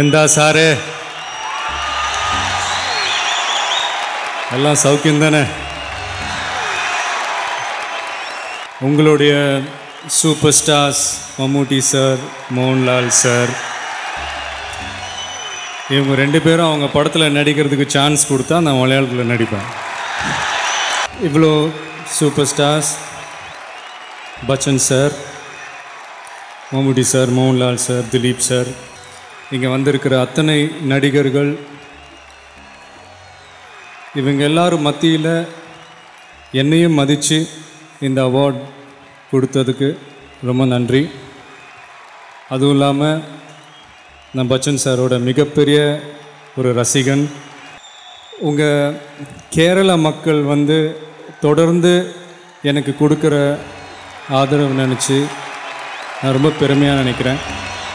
എന്താ സാറേ எல்லாம் சௌக்கியம் தானே உங்களுடைய super stars Mammootty sir Mohanlal sir இவங்க ரெண்டு பேரும் அவங்க படத்துல நடிக்கிறதுக்கு சான்ஸ் கொடுத்தா நான் மலையாளத்துல நடிப்பேன் இவ்ளோ super stars Bachchan sir Mammootty sir Mohanlal sir Dileep sir இங்க வந்திருக்கிற அத்தனை நடிகர்கள் இவங்க எல்லாரும் மத்தியில என்னையும் மதிச்சு இந்த அவார்ட் கொடுத்ததுக்கு ரொம்ப நன்றி அதுவுமில்லாம நான் பச்சன் சாரோட மிகப்பெரிய ஒரு ரசிகன் உங்க கேரள மக்கள் வந்து தொடர்ந்து எனக்கு கொடுக்கிற ஆதரவு நினைச்சு நான் ரொம்ப பெருமையா நினைக்கிறேன்